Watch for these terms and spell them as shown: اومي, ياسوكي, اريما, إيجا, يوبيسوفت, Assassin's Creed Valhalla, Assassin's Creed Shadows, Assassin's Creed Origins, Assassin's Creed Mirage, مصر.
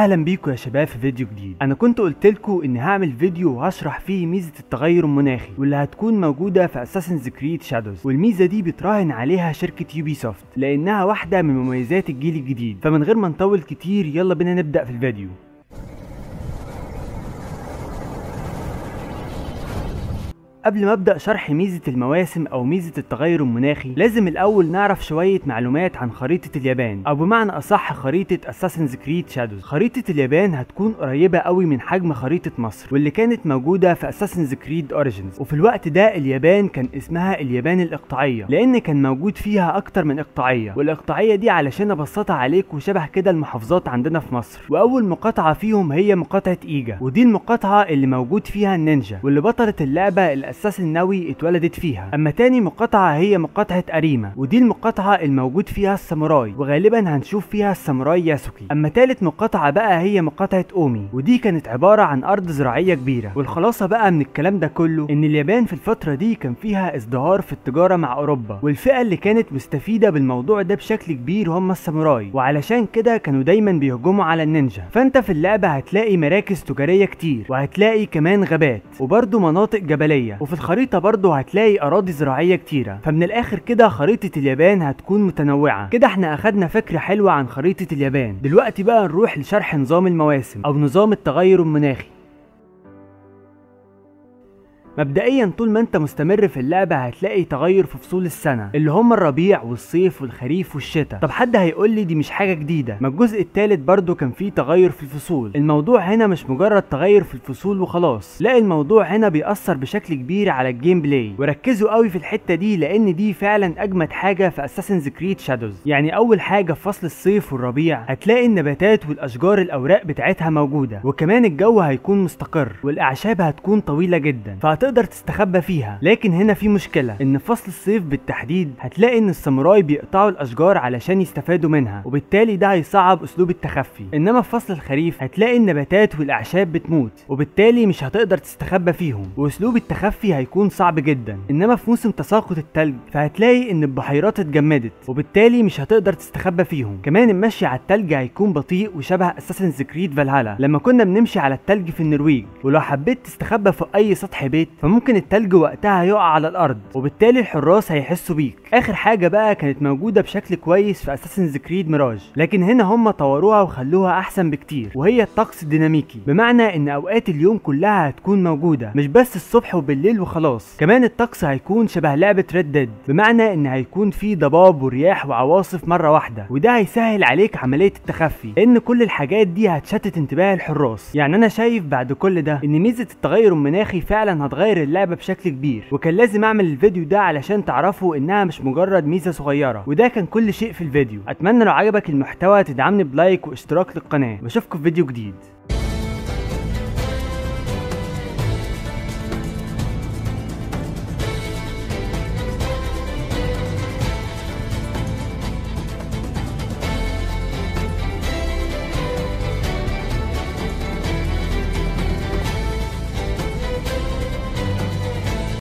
اهلا بيكم يا شباب في فيديو جديد. انا كنت قلتلكوا اني هعمل فيديو هشرح فيه ميزه التغير المناخي واللي هتكون موجوده في Assassin's Creed Shadows، والميزه دي بتراهن عليها شركه يوبيسوفت لانها واحده من مميزات الجيل الجديد. فمن غير ما نطول كتير يلا بينا نبدا في الفيديو. قبل ما ابدا شرح ميزه المواسم او ميزه التغير المناخي لازم الاول نعرف شويه معلومات عن خريطه اليابان، او بمعنى اصح خريطه Assassin's Creed Shadows. خريطه اليابان هتكون قريبه قوي من حجم خريطه مصر واللي كانت موجوده في Assassin's Creed Origins، وفي الوقت ده اليابان كان اسمها اليابان الاقطاعيه لان كان موجود فيها اكتر من اقطاعيه، والاقطاعيه دي علشان ابسطها عليكم شبه كده المحافظات عندنا في مصر. واول مقاطعه فيهم هي مقاطعه ايجا، ودي المقاطعه اللي موجود فيها النينجا واللي بطله اللعبه الأساس النووي اتولدت فيها. اما تاني مقاطعه هي مقاطعه اريما، ودي المقاطعه الموجود فيها الساموراي وغالبا هنشوف فيها الساموراي ياسوكي. اما تالت مقاطعه بقى هي مقاطعه اومي، ودي كانت عباره عن ارض زراعيه كبيره. والخلاصه بقى من الكلام ده كله ان اليابان في الفتره دي كان فيها ازدهار في التجاره مع اوروبا، والفئه اللي كانت مستفيده بالموضوع ده بشكل كبير هم الساموراي، وعلشان كده كانوا دايما بيهجموا على النينجا. فانت في اللعبه هتلاقي مراكز تجاريه كتير، وهتلاقي كمان غابات وبرده مناطق جبليه، وفي الخريطة برضو هتلاقي أراضي زراعية كتيرة. فمن الآخر كده خريطة اليابان هتكون متنوعة. كده احنا أخدنا فكرة حلوة عن خريطة اليابان. دلوقتي بقى نروح لشرح نظام المواسم أو نظام التغير المناخي. مبدئيا طول ما انت مستمر في اللعبه هتلاقي تغير في فصول السنه اللي هم الربيع والصيف والخريف والشتاء. طب حد هيقول لي دي مش حاجه جديده، ما الجزء الثالث برضو كان فيه تغير في الفصول. الموضوع هنا مش مجرد تغير في الفصول وخلاص، لا الموضوع هنا بيأثر بشكل كبير على الجيم بلاي. وركزوا قوي في الحته دي لان دي فعلا اجمد حاجه في Assassin's Creed Shadows. يعني اول حاجه في فصل الصيف والربيع هتلاقي النباتات والاشجار الاوراق بتاعتها موجوده، وكمان الجو هيكون مستقر والاعشاب هتكون طويله جدا تقدر تستخبى فيها. لكن هنا في مشكله، ان فصل الصيف بالتحديد هتلاقي ان الساموراي بيقطعوا الاشجار علشان يستفادوا منها، وبالتالي ده هيصعب اسلوب التخفي. انما في فصل الخريف هتلاقي النباتات والاعشاب بتموت، وبالتالي مش هتقدر تستخبى فيهم، واسلوب التخفي هيكون صعب جدا. انما في موسم تساقط الثلج فهتلاقي ان البحيرات اتجمدت، وبالتالي مش هتقدر تستخبى فيهم. كمان المشي على الثلج هيكون بطيء وشبه Assassin's Creed Valhalla لما كنا بنمشي على الثلج في النرويج، ولو حبيت تستخبى في اي سطح بيت فممكن التلج وقتها يقع على الارض، وبالتالي الحراس هيحسوا بيك. اخر حاجه بقى كانت موجوده بشكل كويس في Assassin's Creed Mirage، لكن هنا هم طوروها وخلوها احسن بكتير، وهي الطقس الديناميكي. بمعنى ان اوقات اليوم كلها هتكون موجوده، مش بس الصبح وبالليل وخلاص. كمان الطقس هيكون شبه لعبه Red Dead، بمعنى ان هيكون في ضباب ورياح وعواصف مره واحده، وده هيسهل عليك عمليه التخفي لان كل الحاجات دي هتشتت انتباه الحراس. يعني انا شايف بعد كل ده ان ميزه التغير المناخي فعلا هتغير اللعبه بشكل كبير، وكان لازم اعمل الفيديو ده علشان تعرفوا انها مش مجرد ميزه صغيره. وده كان كل شيء في الفيديو. اتمنى لو عجبك المحتوى تدعمني بلايك واشتراك للقناه، واشوفكم في فيديو جديد.